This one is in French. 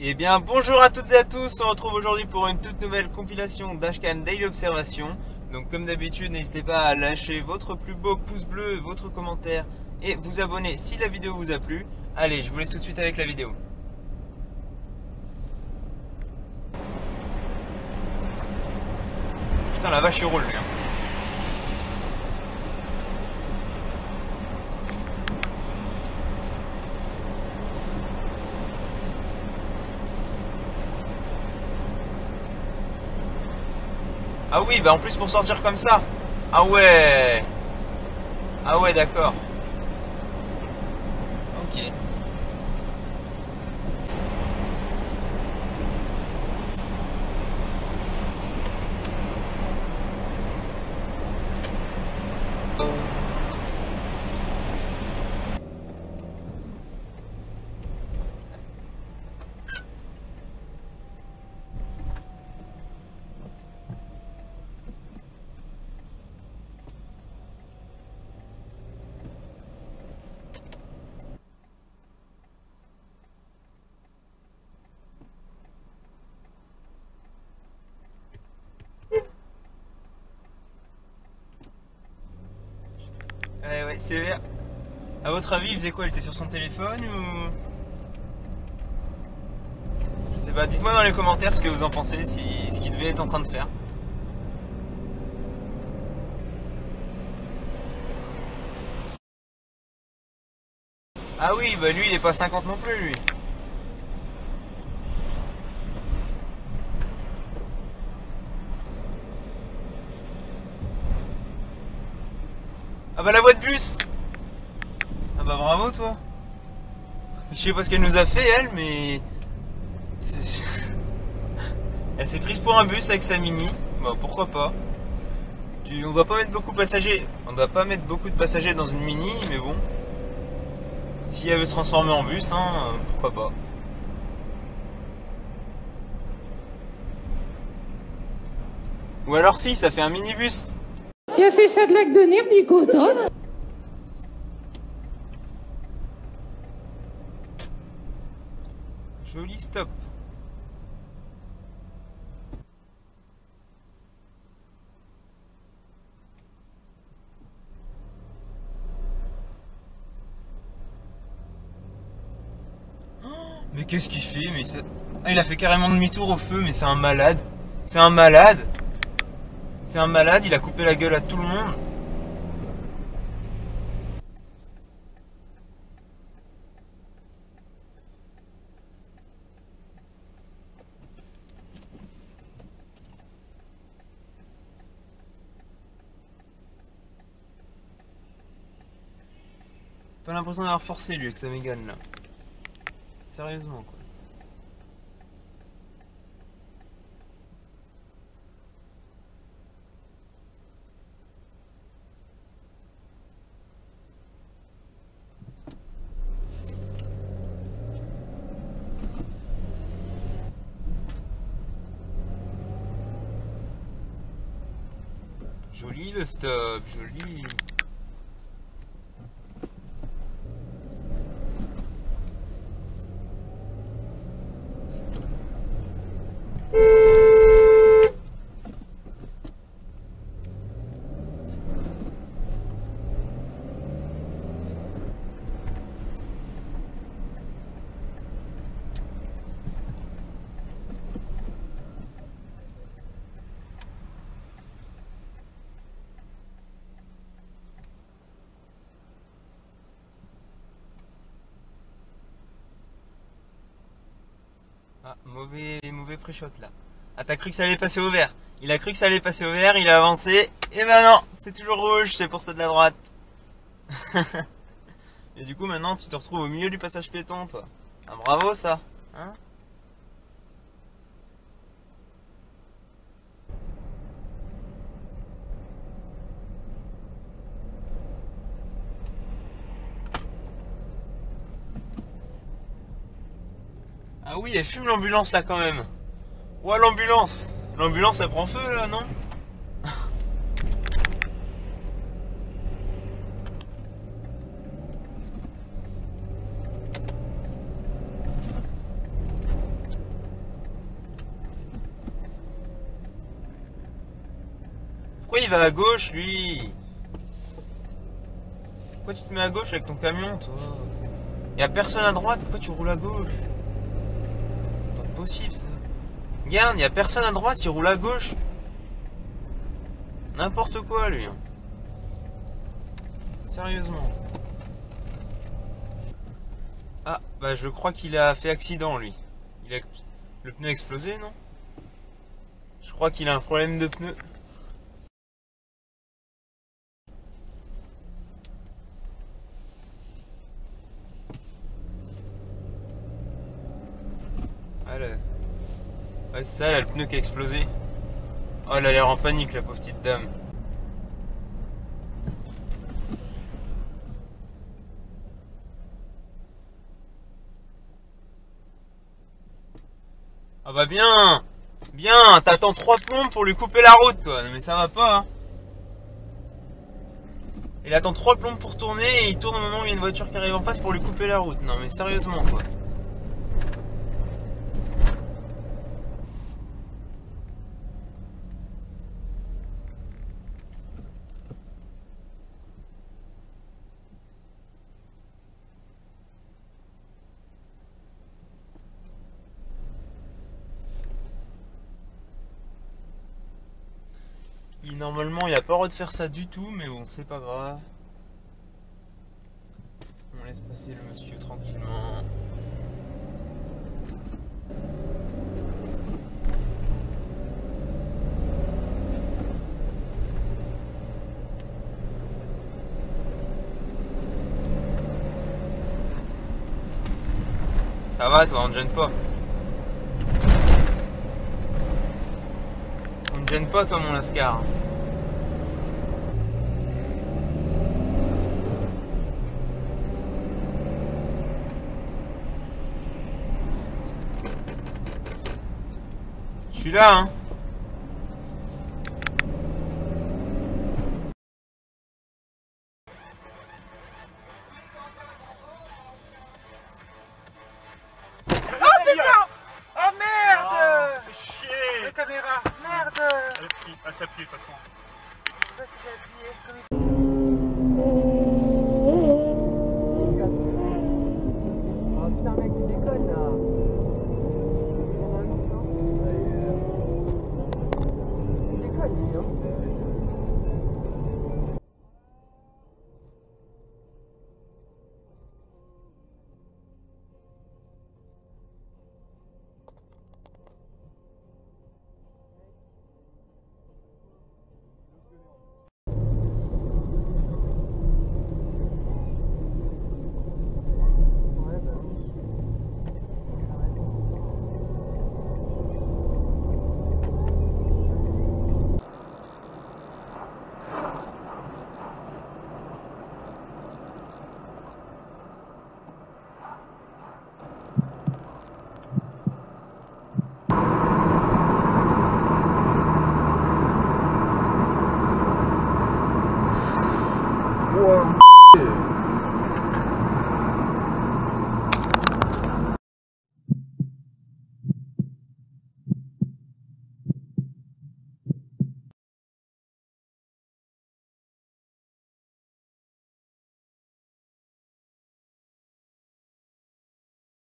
Eh bien bonjour à toutes et à tous, on se retrouve aujourd'hui pour une toute nouvelle compilation Dashcam Daily Observation. Donc comme d'habitude, n'hésitez pas à lâcher votre plus beau pouce bleu, votre commentaire et vous abonner si la vidéo vous a plu. Allez, je vous laisse tout de suite avec la vidéo. Putain la vache, il roule lui hein. Ah oui, bah en plus pour sortir comme ça. Ah ouais. Ah ouais, d'accord. Ok. Ouais, c'est vrai. À votre avis, il faisait quoi? Il était sur son téléphone ou... Je sais pas. Dites-moi dans les commentaires ce que vous en pensez, ce qu'il devait être en train de faire. Ah oui, bah lui, il est pas 50 non plus, lui. Ah bah la voie de bus. Ah bah bravo toi. Je sais pas ce qu'elle nous a fait elle, mais... Elle s'est prise pour un bus avec sa Mini. Bah pourquoi pas. On doit pas mettre beaucoup de passagers. On doit pas mettre beaucoup de passagers dans une Mini, mais bon. Si elle veut se transformer en bus, hein, pourquoi pas. Ou alors si, ça fait un minibus. Il a fait ça de lac de nerf du coton. Joli stop. Mais qu'est-ce qu'il fait? Mais ça... ah, il a fait carrément demi-tour au feu, mais c'est un malade. C'est un malade. C'est un malade, il a coupé la gueule à tout le monde. Pas l'impression d'avoir forcé lui avec sa Mégane là. Sérieusement quoi. Joli le stop, joli. Ah, mauvais pré-shot là. Ah, t'as cru que ça allait passer au vert. Il a cru que ça allait passer au vert, il a avancé. Et ben non, c'est toujours rouge, c'est pour ceux de la droite. Et du coup, maintenant, tu te retrouves au milieu du passage piéton, toi. Ah, bravo ça, hein? Ah oui, elle fume l'ambulance là quand même. Ouah l'ambulance. L'ambulance elle prend feu là, non? Pourquoi il va à gauche, lui? Pourquoi tu te mets à gauche avec ton camion, toi? Y'a personne à droite, pourquoi tu roules à gauche? C'est pas possible, ça. Regarde, y'a personne à droite, il roule à gauche. N'importe quoi, lui. Sérieusement. Ah, bah je crois qu'il a fait accident, lui. Il a le pneu explosé, non? Je crois qu'il a un problème de pneu. Ouais, c'est ça, là, le pneu qui a explosé. Oh, elle a l'air en panique, la pauvre petite dame. Ah bah bien, bien, t'attends 3 plombes pour lui couper la route, toi. Non mais ça va pas, hein. Il attend 3 plombes pour tourner et il tourne au moment où il y a une voiture qui arrive en face pour lui couper la route. Non mais sérieusement, quoi. Normalement, il n'a pas le droit de faire ça du tout, mais bon, c'est pas grave. On laisse passer le monsieur tranquillement. Ça va, toi, on ne gêne pas. On ne gêne pas, toi, mon lascar. Je suis là, hein. Oh putain! Oh merde! Oh, c'est chier! La caméra! Merde! Elle s'appuie de toute façon. Je sais pas si j'ai appuyé.